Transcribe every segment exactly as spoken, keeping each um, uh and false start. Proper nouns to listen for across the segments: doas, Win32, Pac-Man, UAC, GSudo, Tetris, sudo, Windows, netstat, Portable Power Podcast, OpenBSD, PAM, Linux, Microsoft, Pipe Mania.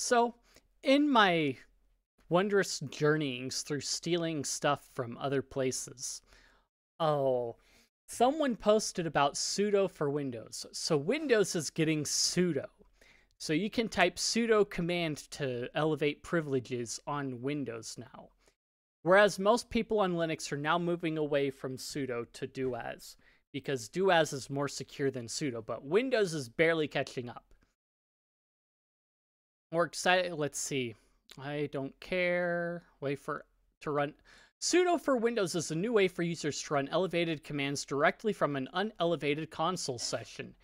So, in my wondrous journeyings through stealing stuff from other places, oh, someone posted about sudo for Windows. So Windows is getting sudo. So you can type sudo command to elevate privileges on Windows now. Whereas most people on Linux are now moving away from sudo to doas, because doas is more secure than sudo, but Windows is barely catching up. More excited, let's see. I don't care. Wait for to run. Sudo for Windows is a new way for users to run elevated commands directly from an unelevated console session.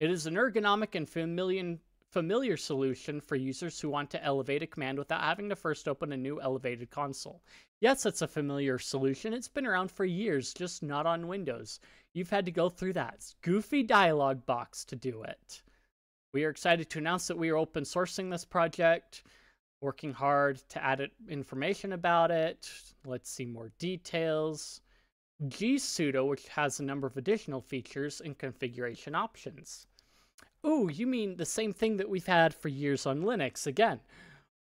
It is an ergonomic and familiar, familiar solution for users who want to elevate a command without having to first open a new elevated console. Yes, it's a familiar solution. It's been around for years, just not on Windows. You've had to go through that goofy dialog box to do it. We are excited to announce that we are open sourcing this project, working hard to add it, information about it. Let's see more details. GSudo, which has a number of additional features and configuration options. Ooh, you mean the same thing that we've had for years on Linux again.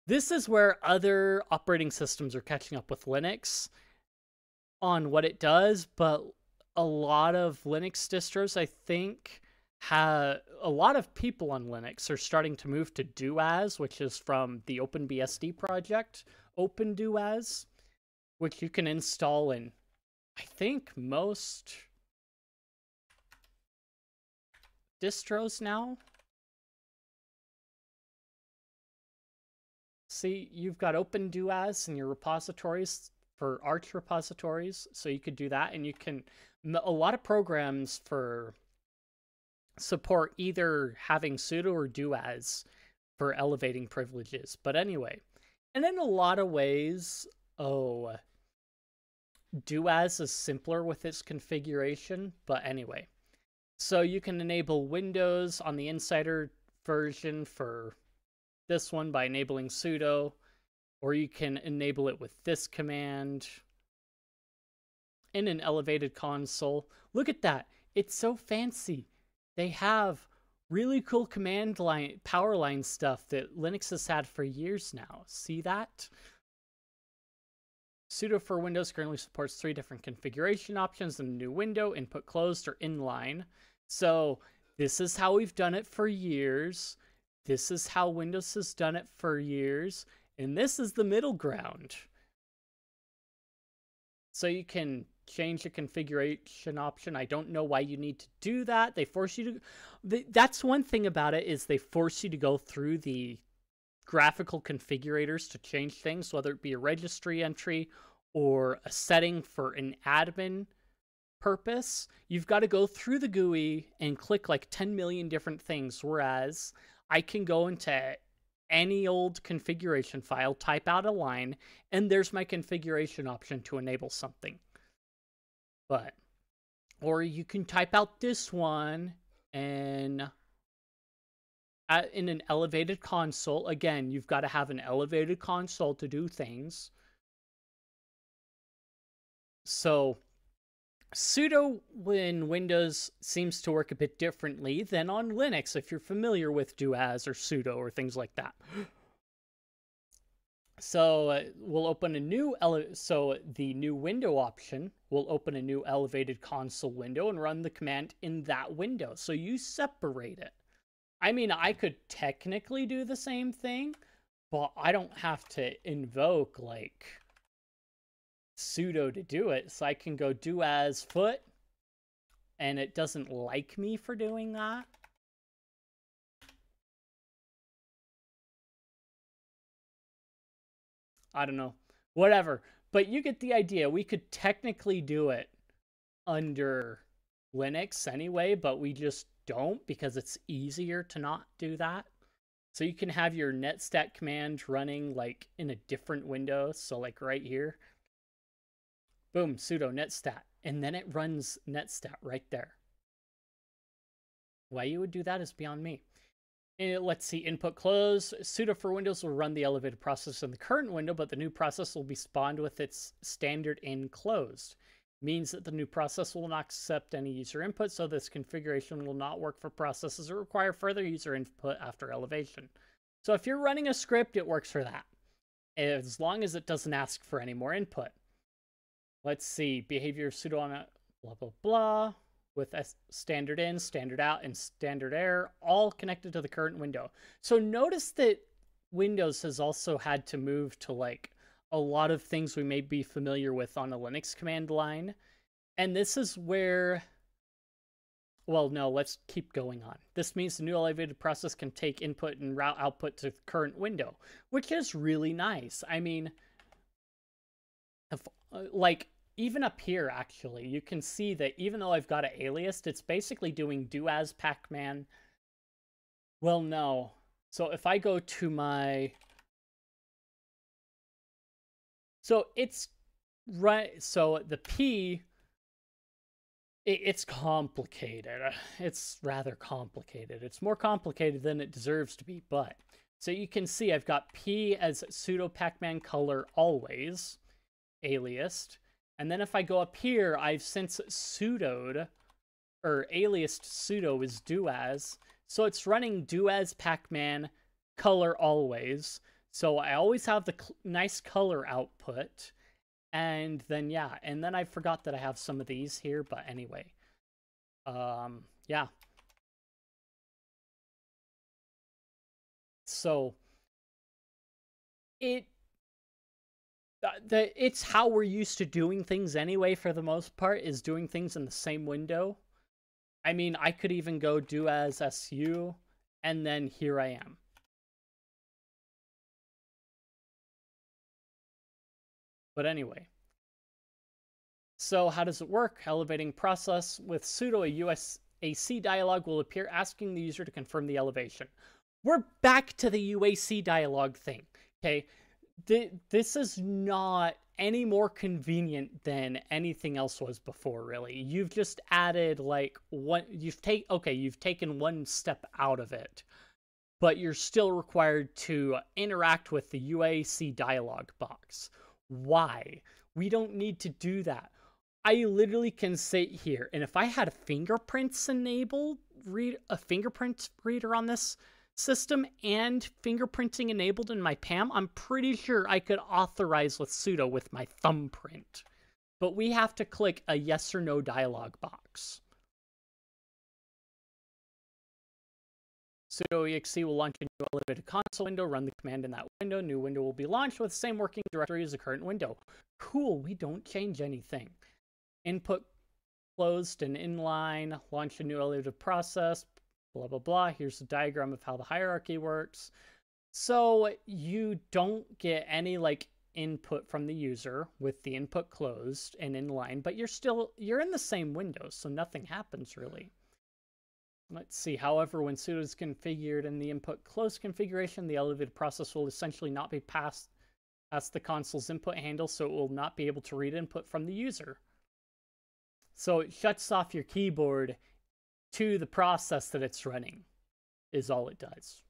This is where other operating systems are catching up with Linux on what it does, but a lot of Linux distros, I think, have, a lot of people on Linux are starting to move to doas, which is from the OpenBSD project, OpenDoas, which you can install in, I think, most distros now. See, you've got OpenDoas in your repositories for Arch repositories, so you could do that, and you can, a lot of programs for support either having sudo or doas for elevating privileges. But anyway, and in a lot of ways, oh, doas is simpler with its configuration, but anyway. So you can enable Windows on the insider version for this one by enabling sudo, or you can enable it with this command in an elevated console. Look at that. It's so fancy. They have really cool command line, power line stuff that Linux has had for years now. See that? Sudo for Windows currently supports three different configuration options in the new window, input closed or inline. So this is how we've done it for years. This is how Windows has done it for years. And this is the middle ground. So you can change the configuration option. I don't know why you need to do that. They force you to, that's one thing about it, is they force you to go through the graphical configurators to change things, whether it be a registry entry or a setting for an admin purpose. You've got to go through the G U I and click like ten million different things, whereas I can go into any old configuration file, type out a line, and there's my configuration option to enable something. But, or you can type out this one and in an elevated console. Again, you've got to have an elevated console to do things. So sudo in Windows seems to work a bit differently than on Linux, if you're familiar with doas or sudo or things like that. So uh, we'll open a new, ele so the new window option will open a new elevated console window and run the command in that window. So you separate it. I mean, I could technically do the same thing, but I don't have to invoke, like, sudo to do it. So I can go doas foot, and it doesn't like me for doing that. I don't know. Whatever. But you get the idea. We could technically do it under Linux anyway, but we just don't, because it's easier to not do that. So you can have your netstat command running like in a different window. So like right here, boom, sudo netstat, and then it runs netstat right there. Why you would do that is beyond me. And let's see, input close. Sudo for Windows will run the elevated process in the current window, but the new process will be spawned with its standard in closed. Means that the new process will not accept any user input, so this configuration will not work for processes that require further user input after elevation. So if you're running a script, it works for that, as long as it doesn't ask for any more input. Let's see, behavior sudo on a blah, blah, blah, with a standard in, standard out, and standard error, all connected to the current window. So notice that Windows has also had to move to like a lot of things we may be familiar with on the Linux command line. And this is where, well, no, let's keep going on. This means the new elevated process can take input and route output to the current window, which is really nice. I mean, if, like, even up here, actually, you can see that even though I've got an aliased, it's basically doing doas Pac-Man. Well, no. So if I go to my... So it's... right. So the P... It's complicated. It's rather complicated. It's more complicated than it deserves to be, but... So you can see I've got P as sudo Pac-Man color always, aliased. And then if I go up here, I've since sudoed, or aliased sudo is doas. So it's running doas Pac-Man color always. So I always have the nice color output. And then, yeah, and then I forgot that I have some of these here, but anyway. Um, yeah. So it... The, it's how we're used to doing things anyway, for the most part, is doing things in the same window. I mean, I could even go do as su, and then here I am. But anyway. So how does it work? Elevating process. With sudo, a U A C dialog will appear asking the user to confirm the elevation. We're back to the U A C dialog thing, okay? This is not any more convenient than anything else was before, really. You've just added, like, one... You've take, okay, you've taken one step out of it, but you're still required to interact with the U A C dialog box. Why? We don't need to do that. I literally can sit here, and if I had a fingerprints enabled, read a fingerprint reader on this system and fingerprinting enabled in my P A M, I'm pretty sure I could authorize with sudo with my thumbprint. But we have to click a yes or no dialog box. Sudo exe will launch a new elevated console window, run the command in that window, new window will be launched with the same working directory as the current window. Cool, we don't change anything. Input closed and inline, launch a new elevated process, blah, blah, blah. Here's a diagram of how the hierarchy works. So you don't get any like input from the user with the input closed and inline, but you're still, you're in the same window, so nothing happens really. Let's see. However, when sudo is configured in the input closed configuration, the elevated process will essentially not be passed past the console's input handle, so it will not be able to read input from the user. So it shuts off your keyboard to the process that it's running, is all it does.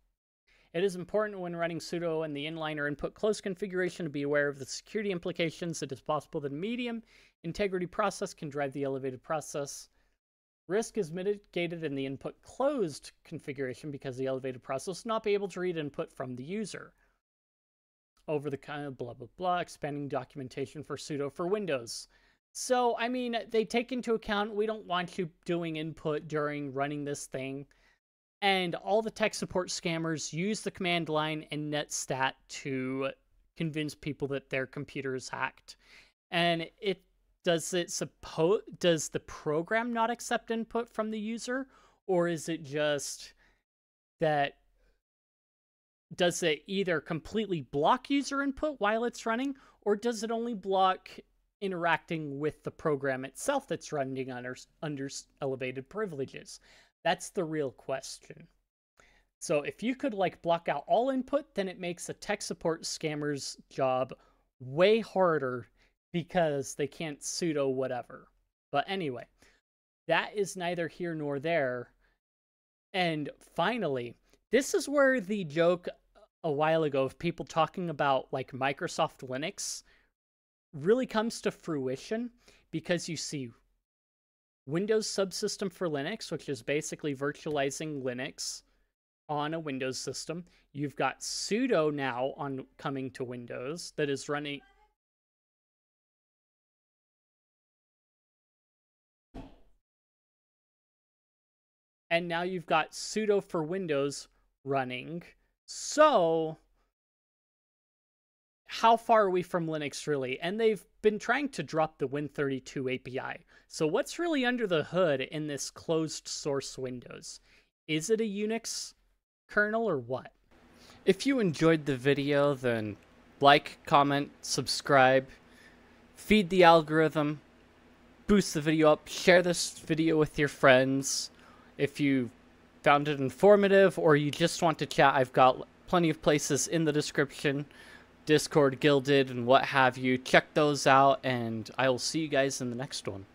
It is important when running sudo in the inline or input close configuration to be aware of the security implications. It is possible that a medium integrity process can drive the elevated process. Risk is mitigated in the input closed configuration because the elevated process will not be able to read input from the user. Over the kind of blah, blah, blah, expanding documentation for sudo for Windows. So, I mean, they take into account we don't want you doing input during running this thing. And all the tech support scammers use the command line and netstat to convince people that their computer is hacked. And it does it suppo- does the program not accept input from the user? Or is it just that... Does it either completely block user input while it's running? Or does it only block... interacting with the program itself that's running under, under elevated privileges? That's the real question. So if you could like block out all input, then it makes a tech support scammer's job way harder because they can't sudo whatever. But anyway, that is neither here nor there. And finally, this is where the joke a while ago of people talking about like Microsoft Linux really comes to fruition, because you see Windows subsystem for Linux, which is basically virtualizing Linux on a Windows system. You've got sudo now on coming to Windows that is running... And now you've got sudo for Windows running. So, how far are we from Linux, really? And they've been trying to drop the Win thirty-two A P I. So what's really under the hood in this closed source Windows? Is it a Unix kernel or what? If you enjoyed the video, then like, comment, subscribe, feed the algorithm, boost the video up, share this video with your friends. If you found it informative or you just want to chat, I've got plenty of places in the description, Discord, Guilded, and what have you. Check those out, and I will see you guys in the next one.